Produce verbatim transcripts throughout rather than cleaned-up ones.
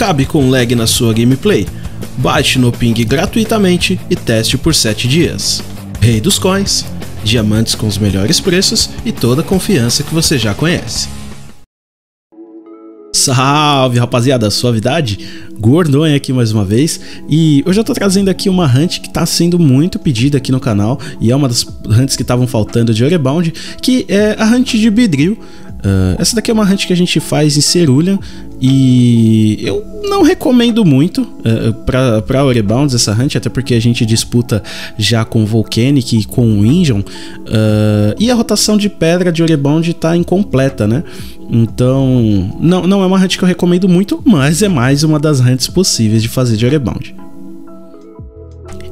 cabe com lag na sua gameplay. Baixe no Ping gratuitamente e teste por sete dias. Rei dos Coins, diamantes com os melhores preços e toda a confiança que você já conhece. Salve rapaziada, suavidade? Gordonha aqui mais uma vez, e hoje eu tô trazendo aqui uma hunt que tá sendo muito pedida aqui no canal, e é uma das hunts que estavam faltando de Orebound, que é a hunt de Beedrill. Uh, essa daqui é uma hunt que a gente faz em Cerulian, e eu não recomendo muito uh, pra, pra Orebounds essa hunt, até porque a gente disputa já com Volcanic e com Wingeon, uh, e a rotação de pedra de Orebound tá incompleta, né? Então, não, não é uma hunt que eu recomendo muito, mas é mais uma das hunts possíveis de fazer de Orebound.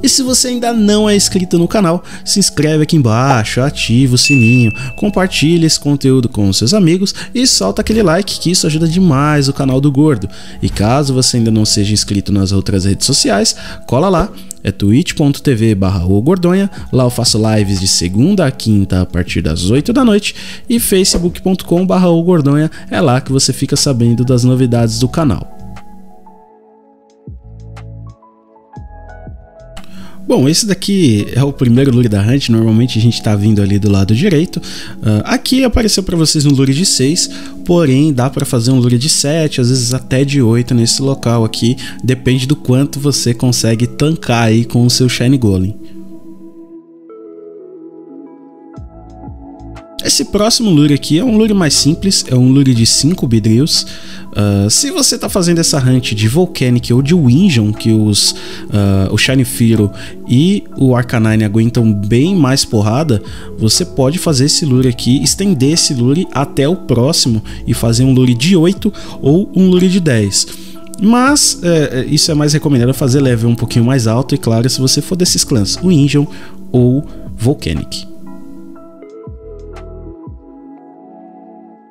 E se você ainda não é inscrito no canal, se inscreve aqui embaixo, ativa o sininho, compartilha esse conteúdo com seus amigos e solta aquele like, que isso ajuda demais o canal do Gordo. E caso você ainda não seja inscrito nas outras redes sociais, cola lá. É twitch ponto tv barra o gordonha, lá eu faço lives de segunda a quinta a partir das oito da noite, e facebook ponto com barra o gordonha, é lá que você fica sabendo das novidades do canal. Bom, esse daqui é o primeiro lure da hunt, normalmente a gente tá vindo ali do lado direito. Uh, aqui apareceu para vocês um lure de seis, porém dá para fazer um lure de sete, às vezes até de oito nesse local aqui, depende do quanto você consegue tancar aí com o seu Shiny Golem. Esse próximo lure aqui é um lure mais simples, é um lure de cinco Beedrills. Uh, se você está fazendo essa hunt de Volcanic ou de Wingeon, que os, uh, o Shiny Fearow e o Arcanine aguentam bem mais porrada, você pode fazer esse lure aqui, estender esse lure até o próximo e fazer um lure de oito ou um lure de dez. Mas é, isso é mais recomendado fazer level um pouquinho mais alto, e claro, se você for desses clãs, Wingeon ou Volcanic.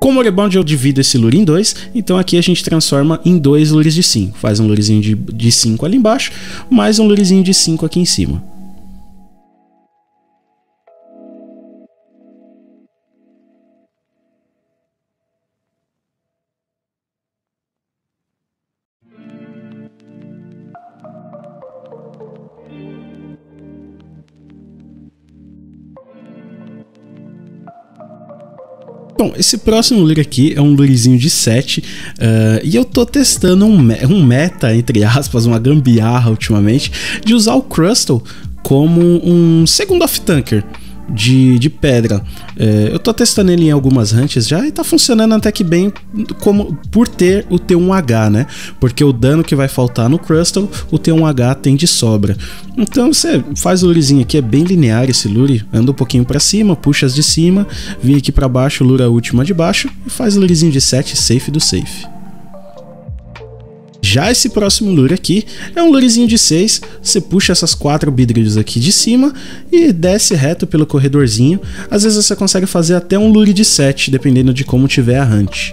Como Orebound eu divido esse lure em dois, então aqui a gente transforma em dois lures de cinco. Faz um lurezinho de, de cinco ali embaixo, mais um lurezinho de cinco aqui em cima. Bom, esse próximo lure aqui é um lurezinho de sete, uh, e eu tô testando um, me um meta, entre aspas, uma gambiarra ultimamente, de usar o Krustle como um segundo off-tanker de, de pedra. Uh, eu tô testando ele em algumas hunts já e tá funcionando até que bem, como por ter o T um H, né? Porque o dano que vai faltar no Krustle, o T um H tem de sobra. Então você faz o lurezinho aqui, é bem linear esse lure, anda um pouquinho pra cima, puxa as de cima, vem aqui pra baixo, lura a última de baixo e faz o lurezinho de sete, safe do safe. Já esse próximo lure aqui é um lurezinho de seis, você puxa essas quatro Beedrills aqui de cima e desce reto pelo corredorzinho, às vezes você consegue fazer até um lure de sete, dependendo de como tiver a hunt.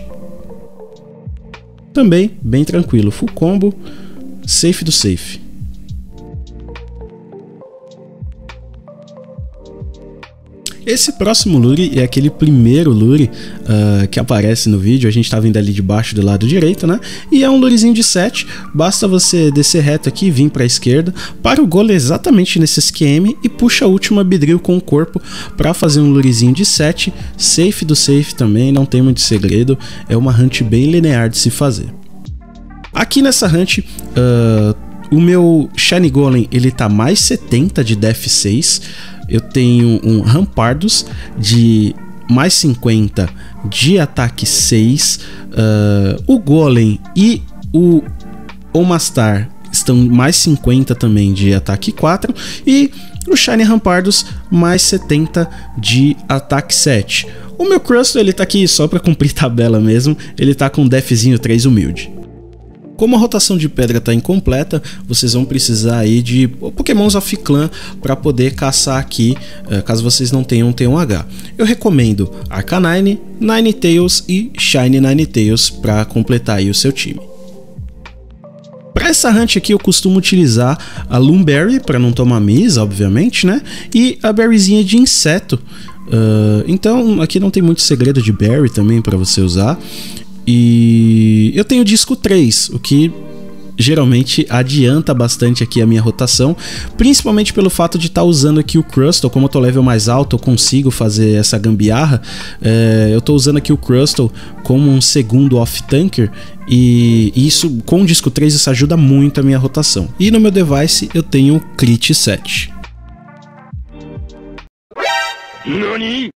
Também bem tranquilo, full combo, safe do safe. Esse próximo lure é aquele primeiro lure uh, que aparece no vídeo, a gente tá vindo ali de baixo do lado direito, né? E é um lurezinho de sete, basta você descer reto aqui, vir pra esquerda, para o golem exatamente nesse esquema e puxa a última Beedrill com o corpo pra fazer um lurezinho de sete, safe do safe também, não tem muito segredo, é uma hunt bem linear de se fazer. Aqui nessa hunt, uh, o meu Shiny Golem, ele tá mais setenta de Def seis. Eu tenho um Rampardos de mais cinquenta de ataque seis. Uh, o Golem e o Omastar estão mais cinquenta também de ataque quatro. E o Shiny Rampardos mais setenta de ataque sete. O meu Krustle, ele tá aqui só para cumprir tabela mesmo. Ele tá com um defzinho três humilde. Como a rotação de pedra está incompleta, vocês vão precisar aí de Pokémons off-clã para poder caçar aqui, caso vocês não tenham T um H. Eu recomendo Arcanine, Ninetales e Shiny Ninetales para completar aí o seu time. Para essa hunt aqui eu costumo utilizar a Lumberry, para não tomar misa, obviamente, né? E a berryzinha de inseto. Uh, então aqui não tem muito segredo de berry também para você usar. E eu tenho disco três, o que geralmente adianta bastante aqui a minha rotação, principalmente pelo fato de estar tá usando aqui o Krustle. Como eu tô level mais alto, eu consigo fazer essa gambiarra. É, eu tô usando aqui o Krustle como um segundo off-tanker, e isso com o disco três isso ajuda muito a minha rotação. E no meu device eu tenho o Crit sete. Nani?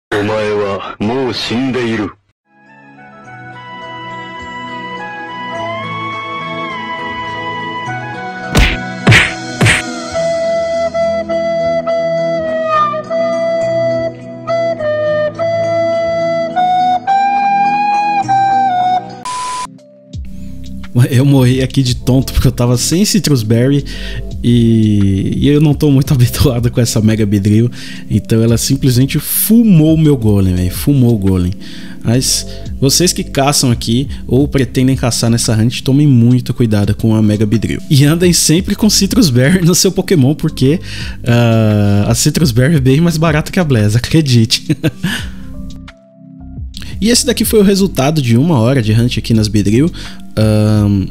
Eu morri aqui de tonto porque eu tava sem Citrus Berry e, e eu não tô muito habituado com essa Mega Beedrill, então ela simplesmente fumou o meu Golem, véio, fumou o Golem. Mas vocês que caçam aqui ou pretendem caçar nessa hunt, tomem muito cuidado com a Mega Beedrill. E andem sempre com Citrus Berry no seu Pokémon, porque uh, a Citrus Berry é bem mais barata que a Blaze, acredite. E esse daqui foi o resultado de uma hora de hunt aqui nas Beedrill. Um,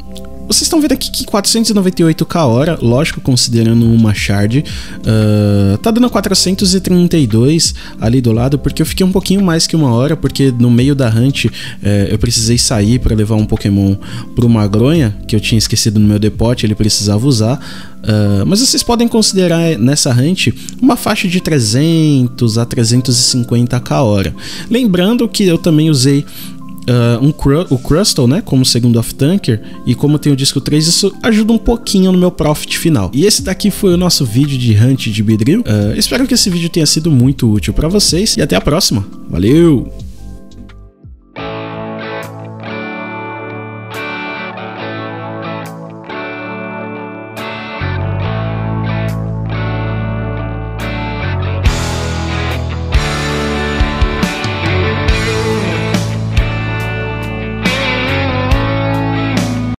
vocês estão vendo aqui que quatrocentos e noventa e oito k hora, lógico, considerando uma shard, uh, tá dando quatrocentos e trinta e dois ali do lado, porque eu fiquei um pouquinho mais que uma hora, porque no meio da hunt é, eu precisei sair para levar um Pokémon pro Magronha, que eu tinha esquecido no meu depote, ele precisava usar. Uh, mas vocês podem considerar nessa hunt uma faixa de trezentos a trezentos e cinquenta k hora. Lembrando que eu também usei Uh, um cru o Krustle, né, como segundo off-tanker, e como eu tenho o disco três, isso ajuda um pouquinho no meu profit final. E esse daqui foi o nosso vídeo de hunt de Beedrill. Uh, espero que esse vídeo tenha sido muito útil para vocês, e até a próxima. Valeu!